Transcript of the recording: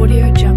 Audiojungle.